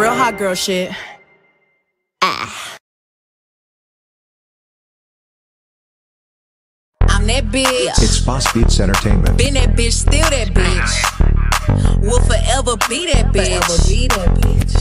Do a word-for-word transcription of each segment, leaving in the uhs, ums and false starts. real hot girl shit. Ah. I'm that bitch. It's Boss Beats Entertainment. Been that bitch, still that bitch. Will forever be that bitch. Forever be that bitch.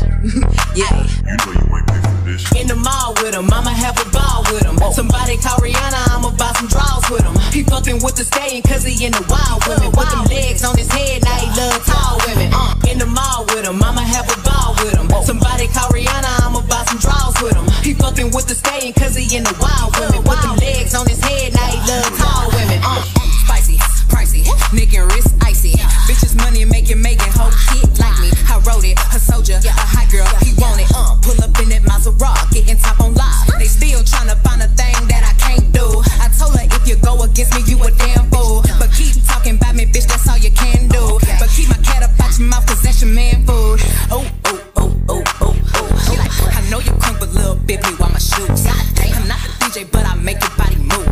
Yeah. You know you ain't pay for this. In the mall with him, I'ma have a ball with him. Oh. Somebody call Rihanna, I'ma buy some draws with him. He fucking with the stallion, cause he in the wild with me. With them legs on his head, now he love tall women. Uh. In the mall with him, I'ma have a ball with him. Oh. Somebody call Rihanna, I'ma buy some draws with him. He fucking with the stallion, cause he in the wild with me. With them legs on his head, now he love tall women. Uh. Spicy, pricey, nigga wrist icy. Yeah. Bitches money making, making whole kid like me. I wrote it, a soldier, yeah. A hot girl, yeah. He yeah. Want it. Uh. Pull up in that Maserati, getting top on live. They still tryna find a thing that I can't do. I told her if you go against me, you a damn fool. But keep talking about me, bitch, that's all you can do. Okay. But keep my cat up out your mouth, cause that's your man food. Oh, oh, oh, oh, oh, oh. Like, I know you come with little baby while my shoes. I'm not the D J, but I make your body move.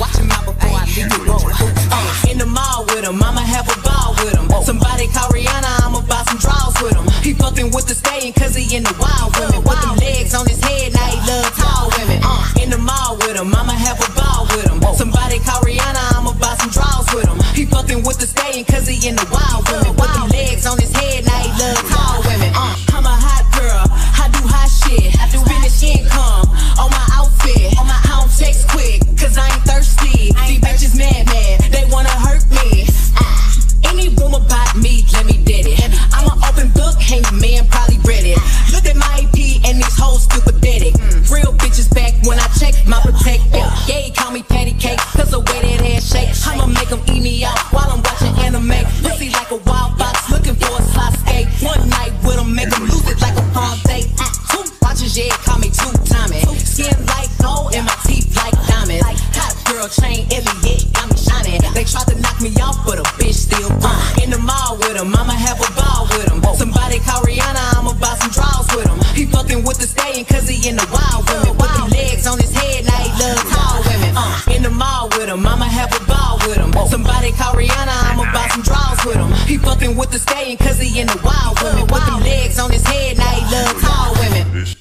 Watch your mouth before I leave you roll. Uh, in the mall with him, I'ma have a ball with him. Somebody call Rihanna, I'ma buy some draws with him. He fucking with the stallion, cause he in the wild with me. With them legs on his head, now he love tall women. Uh, in the mall with him, I'ma have a ball with him. Somebody call Rihanna, I'ma buy some draws with him. He fucking with the stallion, cause he in the wild with me. With them legs on his head, now he love tall women. Uh, I'm a hot girl, I do hot shit. I do finish income on my outfit. On my own text quick, cause I ain't thirsty. These bitches mad, mad, they wanna hurt me. Uh, any room about me, let me dead it. I'm an open book, hang your man, probably read it. Look at my A P and these hoes still pathetic. Real bitches back when I check my protect. Yeah, he call me patty cake, cause the way that ass shake. I'ma make them eat me out while I'm watching anime. Pussy like a wild fox, looking for a slot skate. One night with them, make them lose it like a palm date. Two watches, yeah, call me two-timing. Skin like gold and my teeth like diamonds. Hot girl chain, Elliot, got me shining. They tried to knock me off, but a bitch still fine. In the mall with him, I'ma have a ball with him. Somebody call Rihanna, I'ma buy some draws with him. He fucking with the stallion, cause he in the wild with me. With them legs on his head, now he love tall women. Uh, in the mall with him, I'ma have a ball with him. Somebody call Rihanna, I'ma buy some draws with him. He fucking with the stallion, cause he in the wild with me. With them legs on his head, now he love tall women.